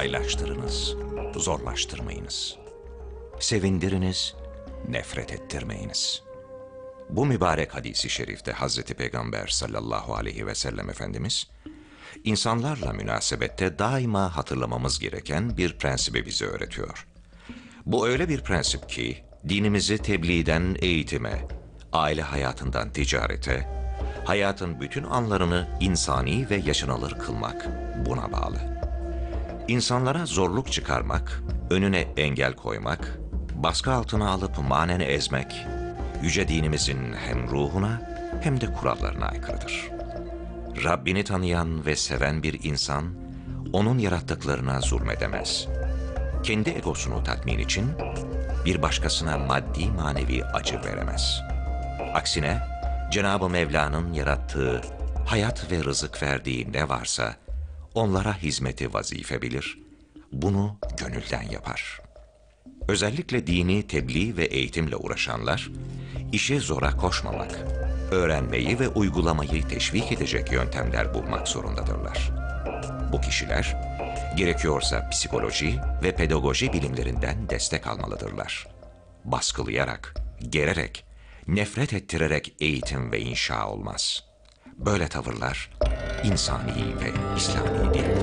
kolaylaştırınız, zorlaştırmayınız. Sevindiriniz, nefret ettirmeyiniz. Bu mübarek hadis-i şerifte Hazreti Peygamber sallallahu aleyhi ve sellem Efendimiz, insanlarla münasebette daima hatırlamamız gereken bir prensibi bize öğretiyor. Bu öyle bir prensip ki, dinimizi tebliğden eğitime, aile hayatından ticarete, hayatın bütün anlarını insani ve yaşanılır kılmak buna bağlı. İnsanlara zorluk çıkarmak, önüne engel koymak, baskı altına alıp manen ezmek, yüce dinimizin hem ruhuna hem de kurallarına aykırıdır. Rabbini tanıyan ve seven bir insan, onun yarattıklarına zulmedemez. Kendi egosunu tatmin için bir başkasına maddi manevi acı veremez. Aksine Cenab-ı Mevla'nın yarattığı, hayat ve rızık verdiği ne varsa onlara hizmeti vazife bilir, bunu gönülden yapar. Özellikle dini tebliğ ve eğitimle uğraşanlar, işe zora koşmamak, öğrenmeyi ve uygulamayı teşvik edecek yöntemler bulmak zorundadırlar. Bu kişiler, gerekiyorsa psikoloji ve pedagoji bilimlerinden destek almalıdırlar. Baskılayarak, gererek, nefret ettirerek eğitim ve inşa olmaz. Böyle tavırlar insani ve İslami değil.